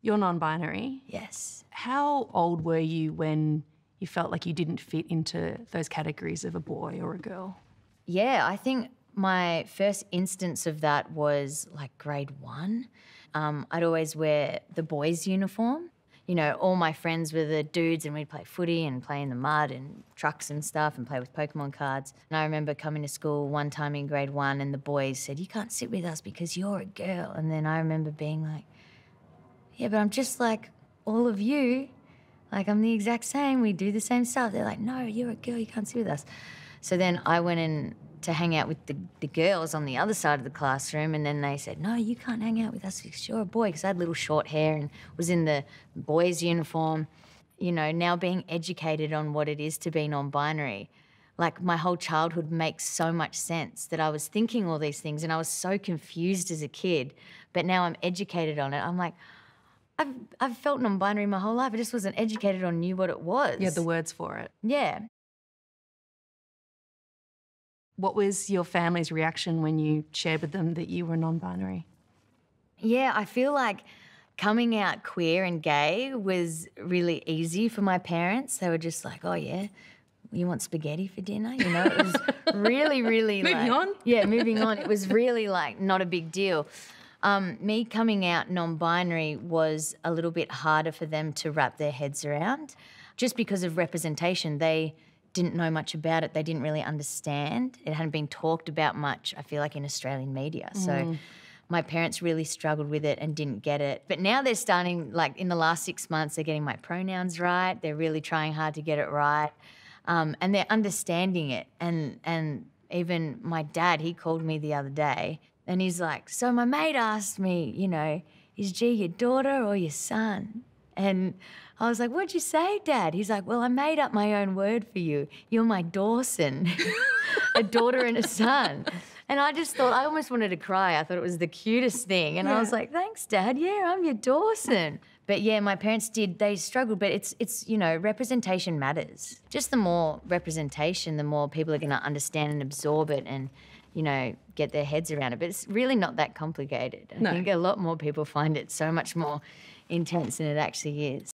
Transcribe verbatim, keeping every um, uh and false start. You're non-binary? Yes. How old were you when you felt like you didn't fit into those categories of a boy or a girl? Yeah, I think my first instance of that was like grade one. Um, I'd always wear the boys' uniform. You know, all my friends were the dudes and we'd play footy and play in the mud and trucks and stuff and play with Pokemon cards. And I remember coming to school one time in grade one and the boys said, "You can't sit with us because you're a girl." And then I remember being like, "Yeah, but I'm just like all of you. Like, I'm the exact same. We do the same stuff." They're like, "No, you're a girl. You can't sit with us." So then I went in to hang out with the, the girls on the other side of the classroom, and then they said, "No, you can't hang out with us because you're a boy," because I had little short hair and was in the boys' uniform. You know, now being educated on what it is to be non-binary, like my whole childhood makes so much sense that I was thinking all these things and I was so confused as a kid, but now I'm educated on it. I'm like, I've, I've felt non-binary my whole life. I just wasn't educated or knew what it was. You had the words for it. Yeah. What was your family's reaction when you shared with them that you were non-binary? Yeah, I feel like coming out queer and gay was really easy for my parents. They were just like, "Oh, yeah, you want spaghetti for dinner?" You know, it was really, really like... Moving on? Yeah, moving on. It was really like not a big deal. Um, me coming out non-binary was a little bit harder for them to wrap their heads around. Just because of representation, they didn't know much about it. They didn't really understand. It hadn't been talked about much, I feel like, in Australian media. Mm. So my parents really struggled with it and didn't get it. But now they're starting, like in the last six months, they're getting my pronouns right. They're really trying hard to get it right. Um, and they're understanding it. And, and even my dad, he called me the other day. And he's like, "So my mate asked me, you know, is G your daughter or your son?" And I was like, "What'd you say, Dad?" He's like, "Well, I made up my own word for you. You're my Dawson, a daughter and a son." And I just thought, I almost wanted to cry. I thought it was the cutest thing. And yeah. I was like, "Thanks, Dad. Yeah, I'm your Dawson." But yeah, my parents did, they struggled, but it's, it's, you know, representation matters. Just the more representation, the more people are gonna understand and absorb it and, you know, get their heads around it. But it's really not that complicated. I no. think a lot more people find it so much more intense than it actually is.